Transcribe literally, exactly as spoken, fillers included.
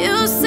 You say